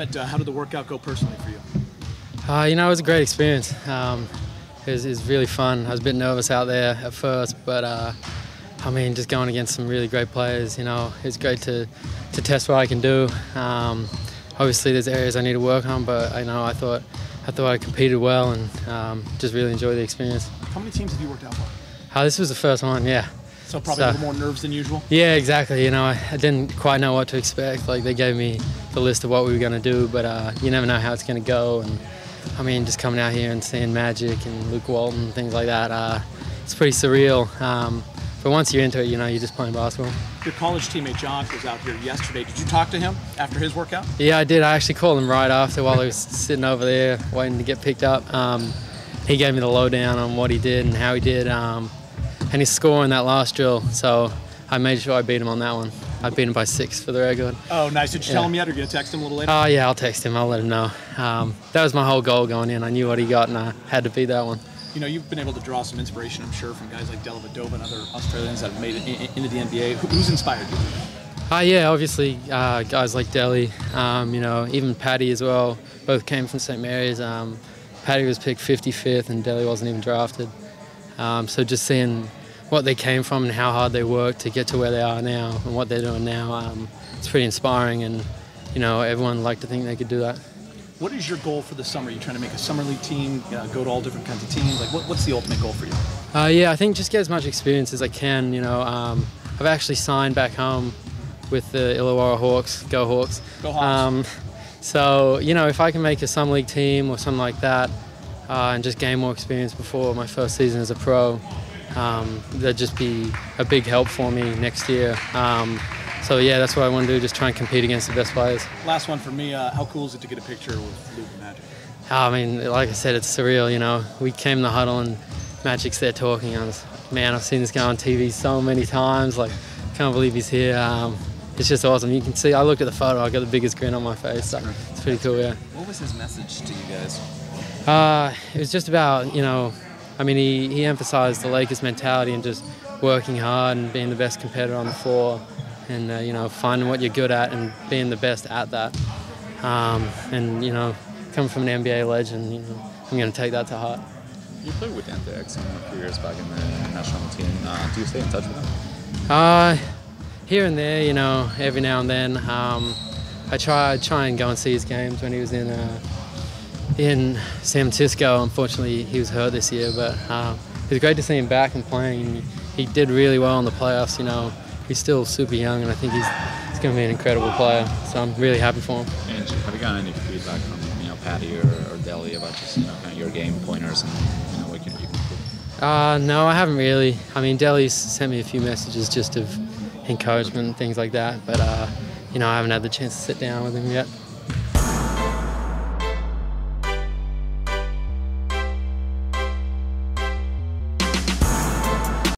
Emmett, how did the workout go personally for you? You know, it was a great experience. It was really fun. I was a bit nervous out there at first, but I mean, just going against some really great players, you know, it's great to test what I can do. Obviously, there's areas I need to work on, but you know, I thought I competed well and just really enjoyed the experience. How many teams have you worked out for? This was the first one, yeah. So probably a little more nerves than usual? Yeah, exactly. You know, I didn't quite know what to expect. Like, they gave me the list of what we were going to do, but you never know how it's going to go. And I mean, just coming out here and seeing Magic and Luke Walton, things like that, it's pretty surreal. But once you're into it, you know, you're just playing basketball. Your college teammate, John, was out here yesterday. Did you talk to him after his workout? Yeah, I did. I actually called him right after while he was sitting over there waiting to get picked up. He gave me the lowdown on what he did and how he did, and his score in that last drill. So I made sure I beat him on that one. I beat him by 6 for the record. Oh, nice. Did you tell him yet, or did you text him a little later? Oh, yeah, I'll text him. I'll let him know. That was my whole goal going in. I knew what he got, and I had to beat that one. You know, you've been able to draw some inspiration, I'm sure, from guys like Dellavedova and other Australians that have made it into the NBA. Who's inspired you? Yeah, obviously, guys like Delly, you know, even Patty as well. Both came from Saint Mary's. Patty was picked 55th, and Delly wasn't even drafted. So just seeing what they came from and how hard they worked to get to where they are now and what they're doing now, it's pretty inspiring. And, you know, everyone liked to think they could do that. What is your goal for the summer? Are you trying to make a summer league team, go to all different kinds of teams? Like, what's the ultimate goal for you? Yeah, I think just get as much experience as I can, you know. I've actually signed back home with the Illawarra Hawks. Go Hawks. Go Hawks. So, you know, if I can make a summer league team or something like that and just gain more experience before my first season as a pro, that'd just be a big help for me next year. So yeah, that's what I want to do, just try and compete against the best players. Last one for me, how cool is it to get a picture with Luke and Magic? I mean, like I said, it's surreal, you know. We came in the huddle and Magic's there talking. I was, man, I've seen this guy on TV so many times, like, can't believe he's here. It's just awesome. You can see, I looked at the photo, I got the biggest grin on my face, so it's pretty cool, yeah. What was his message to you guys? It was just about, you know, I mean, he emphasized the Lakers mentality and just working hard and being the best competitor on the floor. And, you know, finding what you're good at and being the best at that. And, you know, coming from an NBA legend, you know, I'm going to take that to heart. You played with Dante a few years back in the national team. Do you stay in touch with him? Here and there, you know, every now and then. I try and go and see his games when he was in San Francisco. Unfortunately, he was hurt this year, but it was great to see him back and playing. He did really well in the playoffs, you know. He's still super young, and I think he's going to be an incredible player. So I'm really happy for him. And have you gotten any feedback from, you know, Patty or Delly about just, you know, kind of your game pointers and, you know, what you can do? No, I haven't really. I mean, Delly's sent me a few messages just of encouragement and things like that, but you know, I haven't had the chance to sit down with him yet.